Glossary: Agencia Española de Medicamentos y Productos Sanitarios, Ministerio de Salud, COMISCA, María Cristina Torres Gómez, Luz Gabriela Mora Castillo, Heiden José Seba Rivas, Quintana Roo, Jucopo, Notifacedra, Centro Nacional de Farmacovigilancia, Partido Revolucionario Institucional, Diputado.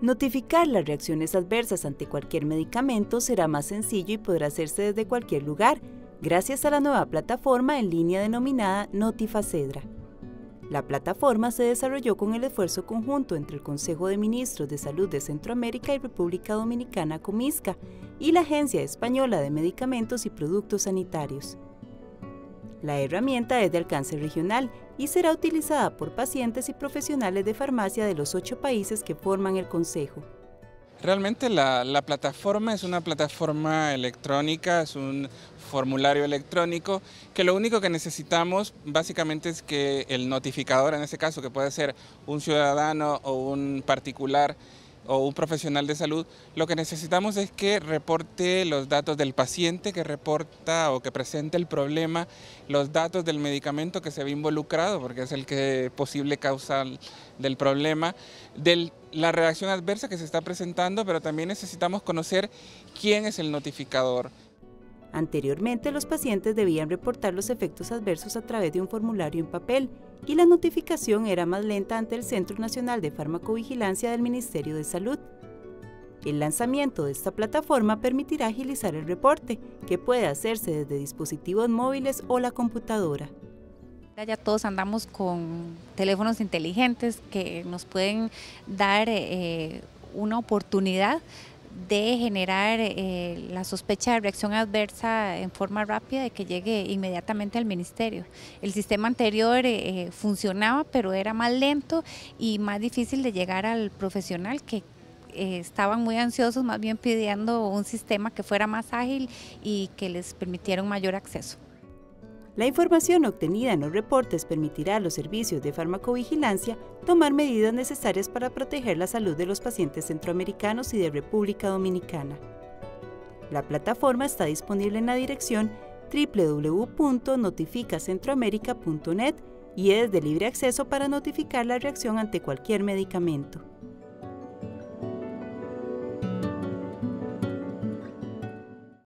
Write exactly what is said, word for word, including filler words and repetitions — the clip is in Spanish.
Notificar las reacciones adversas ante cualquier medicamento será más sencillo y podrá hacerse desde cualquier lugar, gracias a la nueva plataforma en línea denominada Notifacedra. La plataforma se desarrolló con el esfuerzo conjunto entre el Consejo de Ministros de Salud de Centroamérica y República Dominicana, COMISCA, y la Agencia Española de Medicamentos y Productos Sanitarios. La herramienta es de alcance regional y será utilizada por pacientes y profesionales de farmacia de los ocho países que forman el Consejo. Realmente la, la plataforma es una plataforma electrónica, es un formulario electrónico, que lo único que necesitamos básicamente es que el notificador, en ese caso que puede ser un ciudadano o un particular o un profesional de salud, lo que necesitamos es que reporte los datos del paciente que reporta o que presente el problema, los datos del medicamento que se ve involucrado, porque es el que posible causal del problema, del la reacción adversa que se está presentando, pero también necesitamos conocer quién es el notificador. Anteriormente, los pacientes debían reportar los efectos adversos a través de un formulario en papel y la notificación era más lenta ante el Centro Nacional de Farmacovigilancia del Ministerio de Salud. El lanzamiento de esta plataforma permitirá agilizar el reporte, que puede hacerse desde dispositivos móviles o la computadora. Ya todos andamos con teléfonos inteligentes que nos pueden dar eh, una oportunidad de generar eh, la sospecha de reacción adversa en forma rápida y que llegue inmediatamente al ministerio. El sistema anterior eh, funcionaba, pero era más lento y más difícil de llegar al profesional, que eh, estaban muy ansiosos, más bien pidiendo un sistema que fuera más ágil y que les permitiera un mayor acceso. La información obtenida en los reportes permitirá a los servicios de farmacovigilancia tomar medidas necesarias para proteger la salud de los pacientes centroamericanos y de República Dominicana. La plataforma está disponible en la dirección w w w punto notifica centroamerica punto net y es de libre acceso para notificar la reacción ante cualquier medicamento.